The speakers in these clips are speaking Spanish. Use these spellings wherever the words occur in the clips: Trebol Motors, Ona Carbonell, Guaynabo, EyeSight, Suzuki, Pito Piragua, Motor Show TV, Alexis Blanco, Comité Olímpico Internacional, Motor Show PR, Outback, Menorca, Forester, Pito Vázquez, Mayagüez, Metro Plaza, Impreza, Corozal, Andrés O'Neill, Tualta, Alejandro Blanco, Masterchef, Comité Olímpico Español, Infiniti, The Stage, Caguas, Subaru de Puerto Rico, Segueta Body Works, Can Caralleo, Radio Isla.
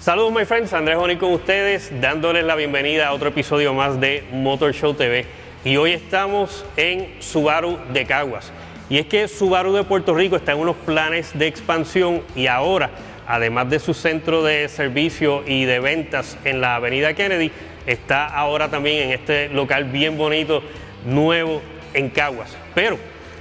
Saludos, my friends, Andrés O'Neill con ustedes, dándoles la bienvenida a otro episodio más de Motor Show TV. Y hoy estamos en Subaru de Caguas. Y es que Subaru de Puerto Rico está en unos planes de expansión y ahora, además de su centro de servicio y de ventas en la avenida Kennedy, está ahora también en este local bien bonito, nuevo, en Caguas. Pero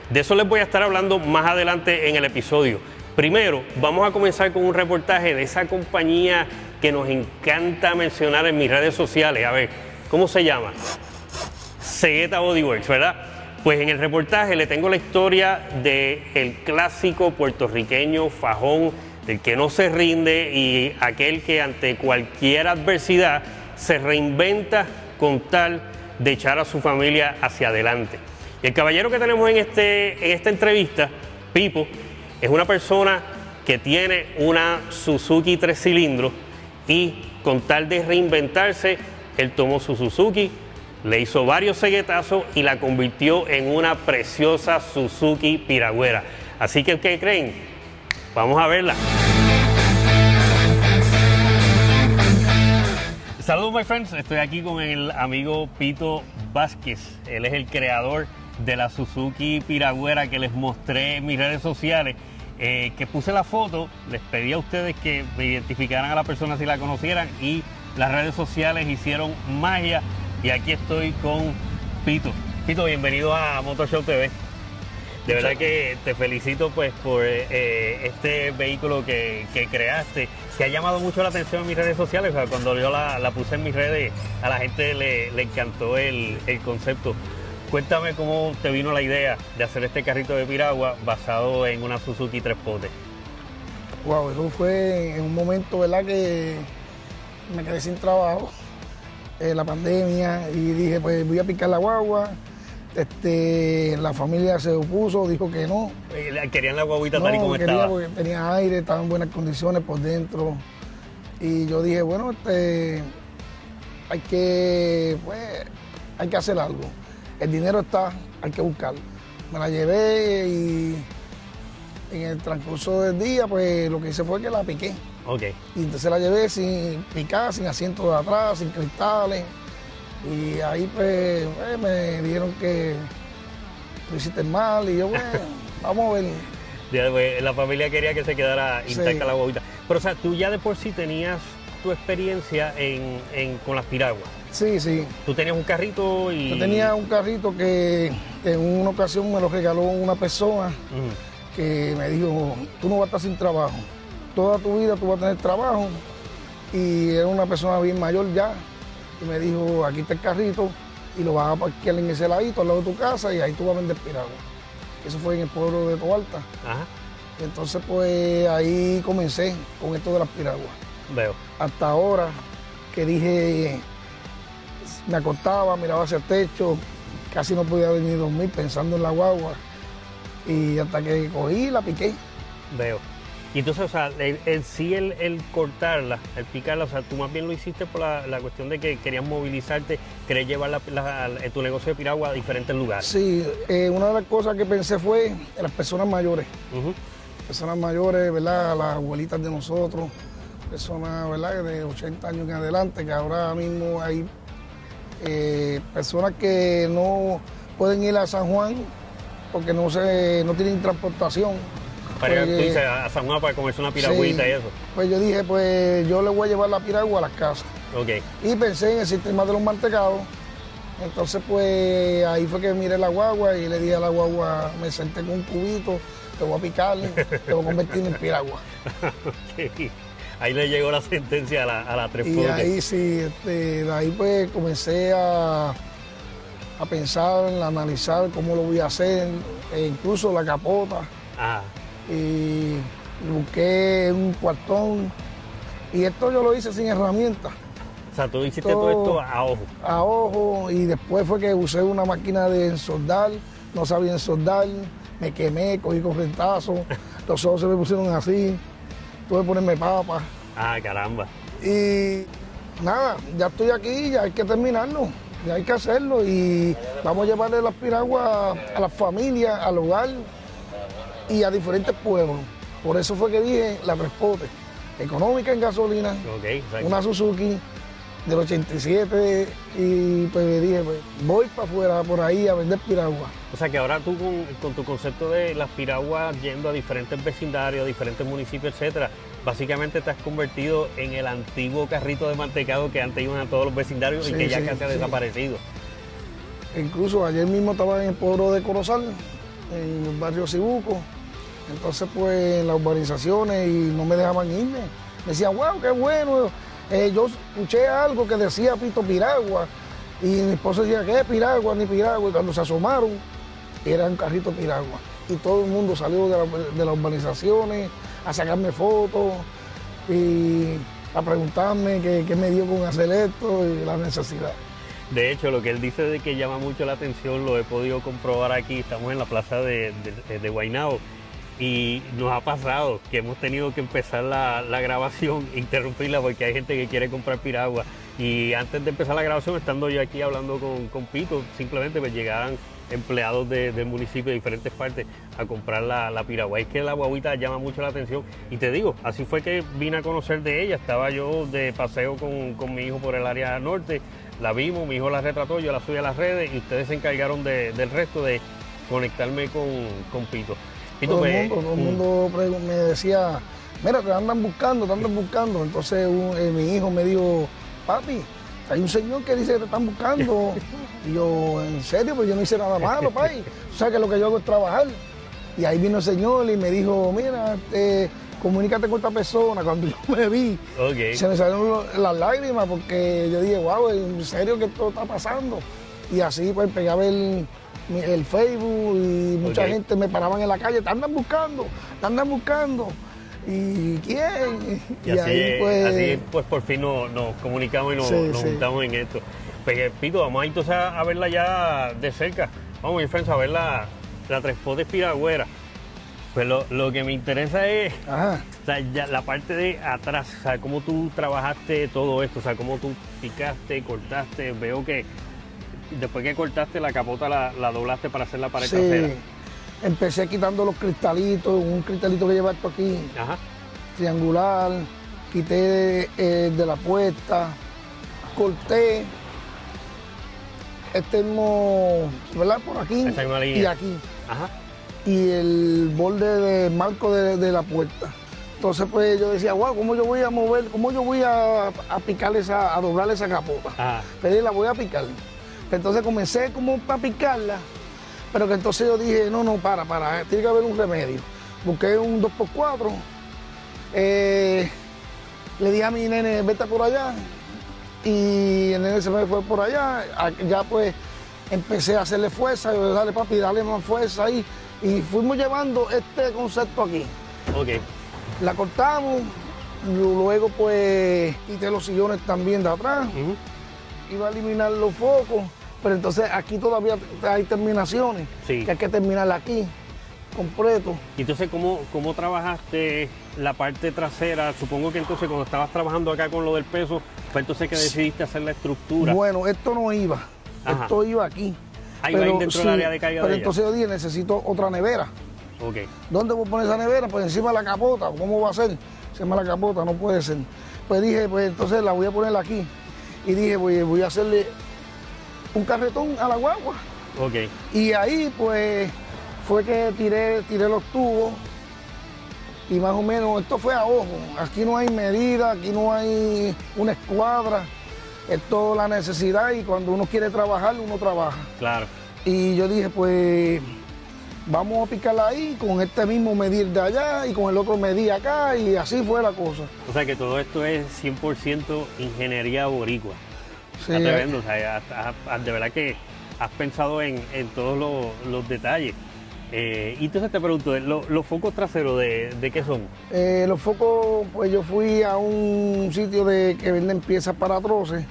de eso les voy a estar hablando más adelante en el episodio. Primero, vamos a comenzar con un reportaje de esa compañía que nos encanta mencionar en mis redes sociales. A ver, ¿cómo se llama? Segueta Body Works, ¿verdad? Pues en el reportaje le tengo la historia del clásico puertorriqueño fajón, del que no se rinde y aquel que ante cualquier adversidad se reinventa con tal de echar a su familia hacia adelante. Y el caballero que tenemos en esta entrevista, Pipo, es una persona que tiene una Suzuki 3 cilindros y con tal de reinventarse, él tomó su Suzuki, le hizo varios ceguetazos y la convirtió en una preciosa Suzuki piragüera. Así que, ¿qué creen? Vamos a verla. Saludos, my friends. Estoy aquí con el amigo Pito Vázquez. Él es el creador de la Suzuki piragüera que les mostré en mis redes sociales. Que puse la foto, les pedí a ustedes que me identificaran a la persona si la conocieran y las redes sociales hicieron magia y aquí estoy con Pito. Pito, bienvenido a Motor Show TV. De verdad que te felicito pues por este vehículo que creaste, que ha llamado mucho la atención en mis redes sociales. O sea, cuando yo la puse en mis redes, a la gente le encantó el concepto. Cuéntame cómo te vino la idea de hacer este carrito de piragua basado en una Suzuki 3 potes. Wow, eso fue en un momento, ¿verdad?, que me quedé sin trabajo, la pandemia, y dije, pues voy a picar la guagua. La familia se opuso, dijo que no. ¿Querían la guaguita tal y como estaba? Porque tenía aire, estaba en buenas condiciones por dentro. Y yo dije, bueno, hay que hacer algo. El dinero está, hay que buscarlo. Me la llevé y en el transcurso del día, pues lo que hice fue que la piqué. Okay. Y entonces la llevé sin picar, sin asientos de atrás, sin cristales. Y ahí pues me dijeron que lo hiciste mal y yo, bueno, vamos a ver. La familia quería que se quedara intacta la guaguita. Pero o sea, tú ya de por sí tenías tu experiencia con las piraguas. Sí, sí. Tú tenías un carrito y... Yo tenía un carrito que en una ocasión me lo regaló una persona que me dijo, tú no vas a estar sin trabajo, toda tu vida tú vas a tener trabajo. Y era una persona bien mayor ya, y me dijo, aquí está el carrito y lo vas a parquear en ese ladito al lado de tu casa y ahí tú vas a vender piragua. Eso fue en el pueblo de Tualta. Ajá. Y entonces pues ahí comencé con esto de las piraguas. Veo. Hasta ahora que dije... Me acostaba, miraba hacia el techo, casi no podía venir a dormir pensando en la guagua. Y hasta que cogí, la piqué. Veo. Y entonces, o sea, el cortarla, el picarla, o sea, tú más bien lo hiciste por la cuestión de que querías movilizarte, querías llevar tu negocio de piragua a diferentes lugares. Sí, una de las cosas que pensé fue en las personas mayores. Personas mayores, ¿verdad? Las abuelitas de nosotros, personas, ¿verdad?, de 80 años en adelante, que ahora mismo hay... personas que no pueden ir a San Juan porque no tienen transportación. Para ir a San Juan para comerse una piragüita, sí, y eso. Pues yo dije, pues yo le voy a llevar la piragua a las casas. Okay. Y pensé en el sistema de los mantecados. Entonces pues ahí fue que miré la guagua y le di a la guagua, me senté con un cubito, te voy a picar, te voy a convertir en piragua. Okay. Ahí le llegó la sentencia a la 3 Y ahí sí, de ahí pues comencé a pensar, a analizar cómo lo voy a hacer, incluso la capota. Ah. Y busqué un cuartón. Y esto yo lo hice sin herramientas. O sea, tú hiciste todo esto a ojo. A ojo, y después fue que usé una máquina de ensoldar, no sabía ensoldar, me quemé, cogí correntazos, los ojos se me pusieron así, tuve que ponerme papa. Ah, caramba. Y nada, ya estoy aquí, ya hay que terminarlo, ya hay que hacerlo y vamos a llevarle las piraguas a las familias, al hogar y a diferentes pueblos. Por eso fue que dije la transporte, económica en gasolina, okay, una Suzuki del 87 y pues me dije, pues, voy para afuera, por ahí, a vender piraguas. O sea que ahora tú con tu concepto de las piraguas yendo a diferentes vecindarios, a diferentes municipios, etcétera, básicamente te has convertido en el antiguo carrito de mantecado que antes iban a todos los vecindarios, sí, y que ya casi ha desaparecido. Incluso ayer mismo estaba en el pueblo de Corozal, en el barrio Cibuco, entonces pues las urbanizaciones y no me dejaban irme. Me decían, wow, qué bueno. Yo escuché algo que decía Pito Piragua y mi esposa decía, ¿qué es piragua? Ni piragua. Y cuando se asomaron, era un carrito piragua. Y todo el mundo salió de las urbanizaciones a sacarme fotos y a preguntarme qué me dio con hacer esto y la necesidad. De hecho, lo que él dice de que llama mucho la atención, lo he podido comprobar aquí. Estamos en la plaza de Guaynabo. Y nos ha pasado que hemos tenido que empezar la grabación, interrumpirla porque hay gente que quiere comprar piragua. Y antes de empezar la grabación, estando yo aquí hablando con Pito, simplemente me llegaban empleados del municipio de diferentes partes a comprar la piragua. Es que la guaguita llama mucho la atención. Y te digo, así fue que vine a conocer de ella. Estaba yo de paseo con mi hijo por el área norte. La vimos, mi hijo la retrató, yo la subí a las redes y ustedes se encargaron del resto de conectarme con Pito. Todo el mundo me decía, mira, te andan buscando. Entonces mi hijo me dijo, papi, hay un señor que dice que te están buscando. Y yo, en serio, pues yo no hice nada malo, papi. O sea, que lo que yo hago es trabajar. Y ahí vino el señor y me dijo, mira, comunícate con esta persona. Cuando yo me vi, okay, se me salieron las lágrimas porque yo dije, wow, en serio que esto está pasando. Y así pues pegué a ver el Facebook y mucha gente me paraban en la calle, te andan buscando, ¿y quién? Y así, pues... así pues por fin nos comunicamos y nos juntamos en esto. Pues, Pito, vamos entonces a verla ya de cerca, vamos mi friends, a ver la Trespotes piragüera. Pues lo que me interesa es la parte de atrás, o sea, cómo tú trabajaste todo esto, o sea, cómo tú picaste, cortaste, veo que después que cortaste la capota, la doblaste para hacer la pared trasera. Empecé quitando los cristalitos, un cristalito que lleva esto aquí, triangular, quité de la puesta, corté este mismo, ¿verdad? Por aquí y aquí. Ajá. Y el borde del marco de la puerta. Entonces pues yo decía, wow, ¿cómo yo voy a mover, cómo yo voy a picar a doblar esa capota? Ajá. Pero la voy a picar. Entonces comencé como para picarla, pero que entonces yo dije, no, para, tiene que haber un remedio. Busqué un 2x4, le dije a mi nene, vete por allá, y el nene se me fue por allá. Ya pues empecé a hacerle fuerza, yo, dale papi, dale más fuerza ahí, y fuimos llevando este concepto aquí. Ok. La cortamos, luego pues quité los sillones también de atrás. Uh-huh. Iba a eliminar los focos, pero entonces aquí todavía hay terminaciones, sí, que hay que terminarla aquí, completo. Y entonces, ¿cómo trabajaste la parte trasera? Supongo que entonces cuando estabas trabajando acá con lo del peso, fue entonces que decidiste hacer la estructura. Bueno, esto no iba, esto iba aquí. Ahí va dentro del área de carga de ella. Pero entonces yo dije, necesito otra nevera. Okay. ¿Dónde voy a poner esa nevera? Pues encima de la capota, ¿cómo va a ser? Encima de la capota, no puede ser. Pues dije, pues entonces la voy a poner aquí. Y dije, voy a hacerle un carretón a la guagua. Okay. Y ahí pues fue que tiré los tubos y más o menos esto fue a ojo. Aquí no hay medida, aquí no hay una escuadra. Es toda la necesidad y cuando uno quiere trabajar, uno trabaja. Claro. Y yo dije, pues vamos a picarla ahí, con este mismo medir de allá y con el otro medir acá, y así fue la cosa. O sea que todo esto es 100% ingeniería boricua. Sí. Está tremendo, o sea, de verdad que has pensado en todos los detalles. Y entonces te pregunto, ¿los focos traseros de qué son? Los focos, pues yo fui a un sitio que venden piezas para troces.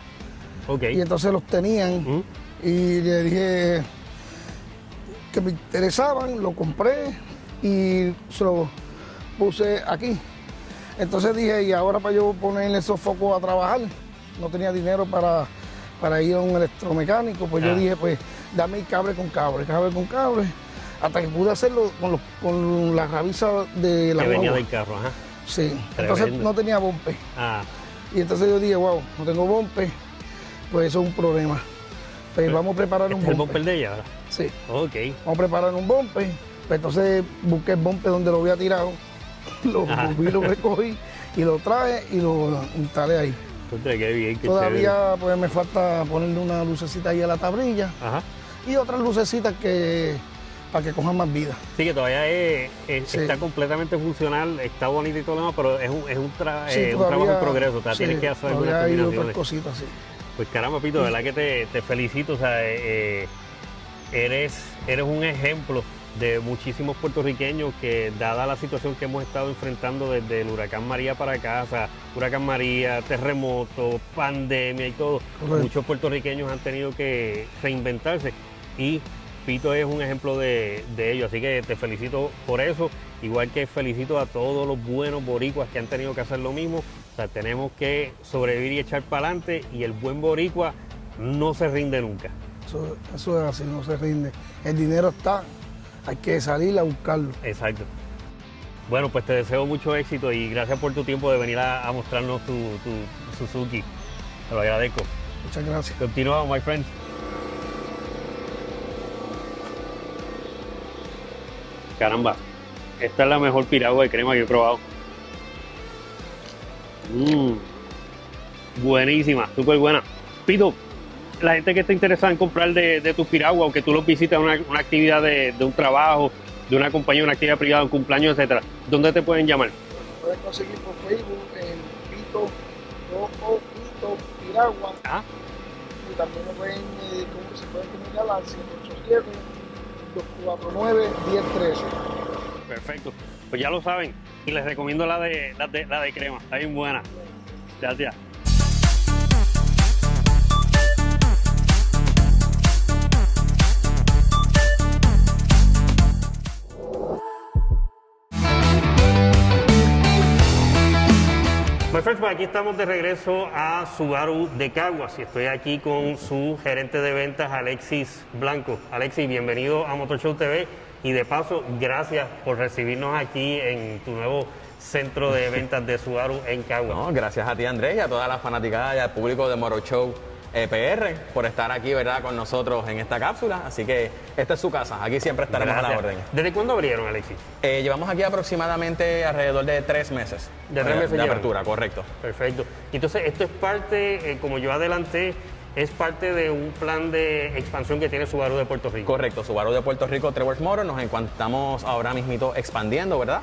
Okay. Y entonces los tenían. Uh-huh. Y le dije que me interesaban, lo compré y se lo puse aquí. Entonces dije, y ahora para yo ponerle esos focos a trabajar, no tenía dinero para ir a un electromecánico, pues yo dije, pues dame el cable con cable, cable con cable, hasta que pude hacerlo con la rabiza de la guagua. Que venía del carro, ajá. Sí, tremendo. Entonces no tenía bompe. Ah. Y entonces yo dije, wow, no tengo bompe, pues eso es un problema. Pues vamos a preparar un bompe. ¿El bompe de ella ahora? Sí. Ok. Vamos a preparar un bompe. Pues entonces busqué el bompe donde lo había tirado, lo volví, lo recogí y lo traje y lo instalé ahí. Entonces, qué bien, qué todavía pues me falta ponerle una lucecita ahí a la tablilla. Ajá. Y otras lucecitas que para que cojan más vida. Sí, que todavía sí, está completamente funcional, está bonito y todo lo demás, pero es un trabajo en progreso, o sea, tienes que hacer algunas combinaciones. Otras cositas, sí. Pues caramba, Pito, de verdad que te felicito, o sea, eres un ejemplo de muchísimos puertorriqueños que, dada la situación que hemos estado enfrentando desde el huracán María para acá, o sea, huracán María, terremoto, pandemia y todo, correcto, muchos puertorriqueños han tenido que reinventarse y Pito es un ejemplo de ello, así que te felicito por eso, igual que felicito a todos los buenos boricuas que han tenido que hacer lo mismo, o sea, tenemos que sobrevivir y echar para adelante, y el buen boricua no se rinde nunca. Eso es así, no se rinde, el dinero está, hay que salir a buscarlo. Exacto. Bueno, pues te deseo mucho éxito y gracias por tu tiempo de venir a mostrarnos tu Suzuki. Te lo agradezco. Muchas gracias. Continuamos, my friend. Caramba, esta es la mejor piragua de crema que he probado. Buenísima, súper buena. Pito, la gente que está interesada en comprar de tus piraguas, o que tú los visitas en una actividad de un trabajo, de una compañía, una actividad privada, un cumpleaños, etcétera, ¿dónde te pueden llamar? Me pueden conseguir por Facebook en Pito Piragua. ¿Ah? Y también me pueden, ¿cómo se pueden comunicar? Al 787-249-1013. Perfecto, pues ya lo saben, y les recomiendo la de crema, está bien buena. Gracias. Aquí estamos de regreso a Subaru de Caguas y estoy aquí con su gerente de ventas, Alexis Blanco. Alexis, bienvenido a Motor Show TV y de paso, gracias por recibirnos aquí en tu nuevo centro de ventas de Subaru en Caguas. No, gracias a ti, Andrés, y a toda la fanaticada y al público de Motor Show PR por estar aquí, ¿verdad?, con nosotros en esta cápsula. Así que esta es su casa, aquí siempre estaremos a la orden. ¿Desde cuándo abrieron, Alexis? Llevamos aquí aproximadamente alrededor de 3 meses. ¿De 3 meses de apertura? Correcto. Perfecto. Entonces, esto es parte, como yo adelanté, es parte de un plan de expansión que tiene Subaru de Puerto Rico. Correcto, Subaru de Puerto Rico, Trevor's Motor, nos encontramos ahora mismito expandiendo, ¿verdad?,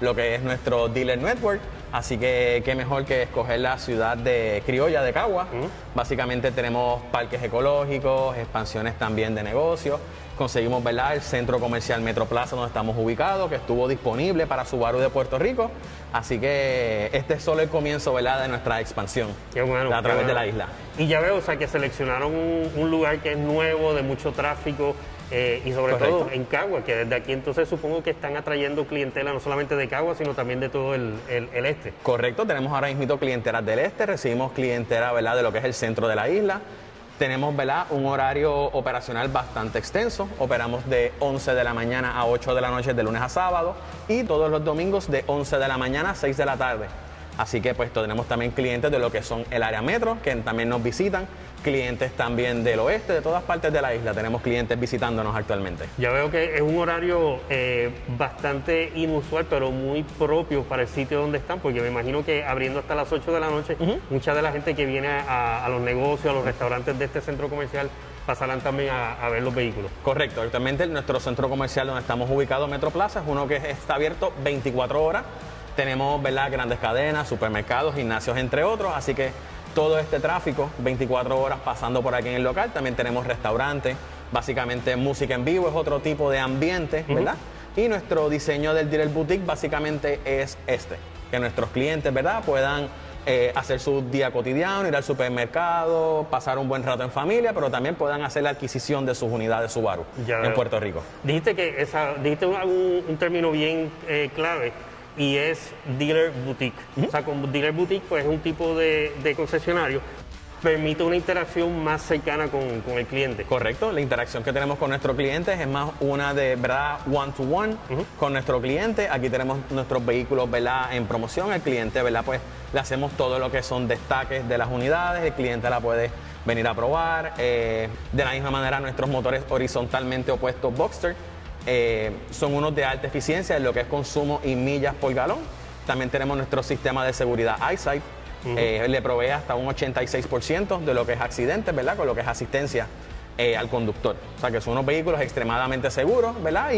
lo que es nuestro dealer network. Así que qué mejor que escoger la ciudad de criolla de Caguas. Básicamente tenemos parques ecológicos, expansiones también de negocios. Conseguimos, ¿verdad?, el centro comercial Metro Plaza donde estamos ubicados, que estuvo disponible para Subaru de Puerto Rico. Así que este es solo el comienzo, ¿verdad?, de nuestra expansión a través de la isla. Y ya veo, o sea, que seleccionaron un lugar que es nuevo, de mucho tráfico. Y sobre correcto, todo en Caguas, que desde aquí entonces supongo que están atrayendo clientela no solamente de Caguas, sino también de todo el este. Correcto, tenemos ahora mismo clientelas del este, recibimos clientela, ¿verdad?, de lo que es el centro de la isla. Tenemos, ¿verdad?, un horario operacional bastante extenso, operamos de 11 de la mañana a 8 de la noche de lunes a sábado y todos los domingos de 11 de la mañana a 6 de la tarde. Así que pues tenemos también clientes de lo que son el área metro, que también nos visitan, clientes también del oeste, de todas partes de la isla, tenemos clientes visitándonos actualmente. Ya veo que es un horario bastante inusual, pero muy propio para el sitio donde están, porque me imagino que abriendo hasta las 8 de la noche, mucha de la gente que viene a los negocios, a los restaurantes de este centro comercial pasarán también a ver los vehículos. Correcto, actualmente nuestro centro comercial donde estamos ubicados, Metro Plaza, es uno que está abierto 24 horas. Tenemos, ¿verdad?, grandes cadenas, supermercados, gimnasios, entre otros, así que todo este tráfico, 24 horas pasando por aquí en el local. También tenemos restaurantes, básicamente música en vivo, es otro tipo de ambiente, ¿verdad? Y nuestro diseño del Dealer Boutique básicamente es este, que nuestros clientes, ¿verdad?, puedan hacer su día cotidiano, ir al supermercado, pasar un buen rato en familia, pero también puedan hacer la adquisición de sus unidades Subaru en Puerto Rico. Dijiste que dijiste un término bien clave, y es Dealer Boutique. O sea, con Dealer Boutique, pues es un tipo de concesionario, permite una interacción más cercana con el cliente. Correcto, la interacción que tenemos con nuestros clientes es más una de, ¿verdad?, one-to-one con nuestro cliente. Aquí tenemos nuestros vehículos, ¿verdad?, en promoción. El cliente, ¿verdad?, pues le hacemos todo lo que son destaques de las unidades, el cliente la puede venir a probar. De la misma manera, nuestros motores horizontalmente opuestos Boxster son unos de alta eficiencia en lo que es consumo y millas por galón. También tenemos nuestro sistema de seguridad EyeSight. Le provee hasta un 86% de lo que es accidentes, ¿verdad?, con lo que es asistencia al conductor. O sea que son unos vehículos extremadamente seguros, ¿verdad?,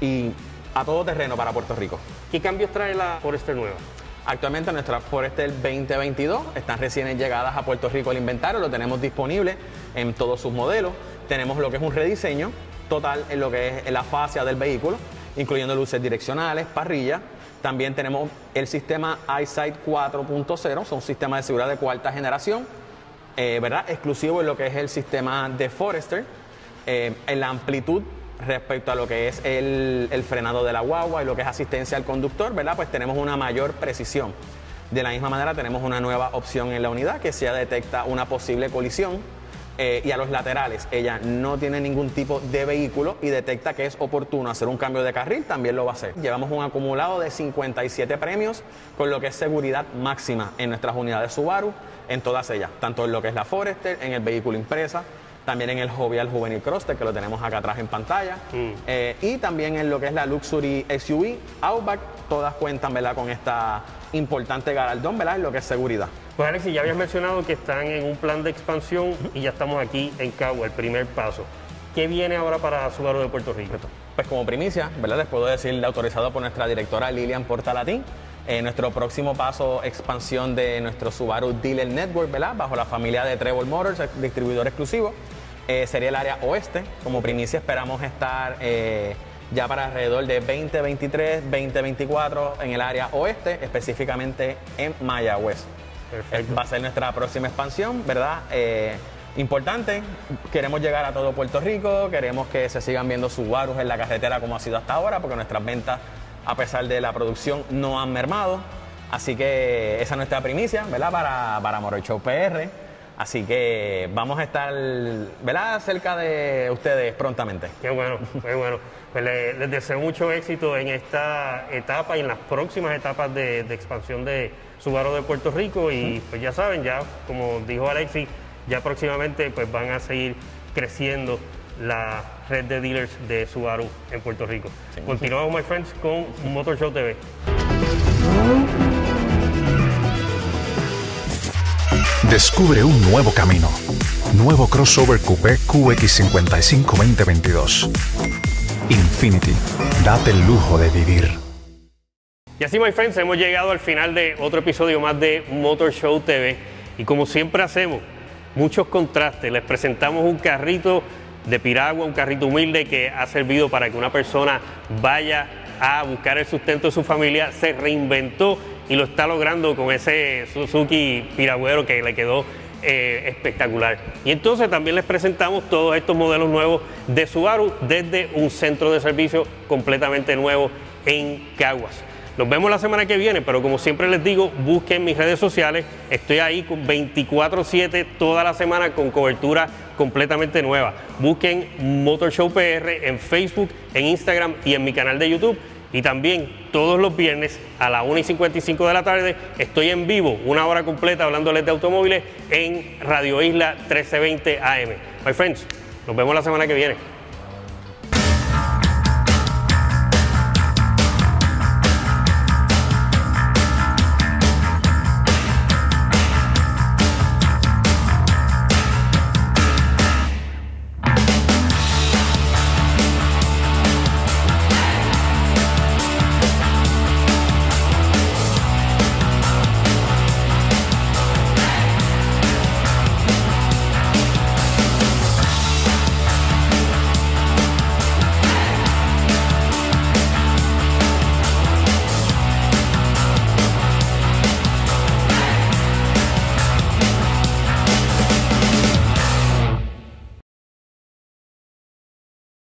y a todo terreno para Puerto Rico. ¿Qué cambios trae la Forester nueva? Actualmente nuestras Forester 2022 están recién llegadas a Puerto Rico. El inventario lo tenemos disponible en todos sus modelos. Tenemos lo que es un rediseño total en lo que es la fascia del vehículo, incluyendo luces direccionales, parrilla. También tenemos el sistema EyeSight 4.0, son un sistema de seguridad de cuarta generación, ¿verdad?, exclusivo en lo que es el sistema de Forester. En la amplitud respecto a lo que es el frenado de la guagua y lo que es asistencia al conductor, ¿verdad?, pues tenemos una mayor precisión. De la misma manera tenemos una nueva opción en la unidad que ya detecta una posible colisión. Y a los laterales, ella no tiene ningún tipo de vehículo y detecta que es oportuno hacer un cambio de carril, también lo va a hacer. Llevamos un acumulado de 57 premios con lo que es seguridad máxima en nuestras unidades Subaru, en todas ellas, tanto en lo que es la Forester, en el vehículo Impreza, también en el Jovial Juvenil Crosster, que lo tenemos acá atrás en pantalla, y también en lo que es la Luxury SUV, Outback. Todas cuentan, ¿verdad?, con esta importante galardón, ¿verdad?, en lo que es seguridad. Pues Alexis, ya habías mencionado que están en un plan de expansión y ya estamos aquí en Caguas, el primer paso. ¿Qué viene ahora para Subaru de Puerto Rico? Pues como primicia, ¿verdad?, les puedo decir, autorizado por nuestra directora Lilian Portalatín, nuestro próximo paso, expansión de nuestro Subaru Dealer Network, ¿verdad?, bajo la familia de Trebol Motors, distribuidor exclusivo, sería el área oeste. Como primicia esperamos estar ya para alrededor de 2023, 2024 en el área oeste, específicamente en Mayagüez. Perfecto. Va a ser nuestra próxima expansión, ¿verdad? Importante, queremos llegar a todo Puerto Rico, queremos que se sigan viendo Subarus en la carretera como ha sido hasta ahora, porque nuestras ventas, a pesar de la producción, no han mermado. Así que esa es nuestra primicia, ¿verdad?, para Motor Show PR. Así que vamos a estar, ¿verdad?, cerca de ustedes prontamente. Qué bueno, qué bueno. Pues les deseo mucho éxito en esta etapa y en las próximas etapas de expansión de Subaru de Puerto Rico. Y pues ya saben, ya como dijo Alexis, ya próximamente pues van a seguir creciendo la red de dealers de Subaru en Puerto Rico. Sí, continuamos, my friends, con Motor Show TV. Descubre un nuevo camino. Nuevo crossover coupé QX 55 2022. Infiniti. Date el lujo de vivir. Y así, my friends, hemos llegado al final de otro episodio más de Motor Show TV. Y como siempre hacemos, muchos contrastes. Les presentamos un carrito de piragua, un carrito humilde que ha servido para que una persona vaya a buscar el sustento de su familia, se reinventó y lo está logrando con ese Suzuki piragüero que le quedó espectacular. Y entonces también les presentamos todos estos modelos nuevos de Subaru desde un centro de servicio completamente nuevo en Caguas. Nos vemos la semana que viene, pero como siempre les digo, busquen mis redes sociales. Estoy ahí con 24/7 toda la semana con cobertura completamente nueva. Busquen Motor Show PR en Facebook, en Instagram y en mi canal de YouTube. Y también todos los viernes a las 1:55 de la tarde estoy en vivo, una hora completa hablándoles de automóviles en Radio Isla 1320 AM. My friends, nos vemos la semana que viene.